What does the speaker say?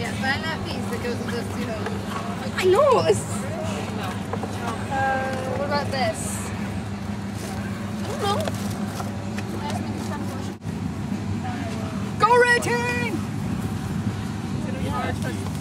Yeah, find that piece that goes with those two hoses. I know! What about this? I don't know. Go, Red Team! It's gonna be hard.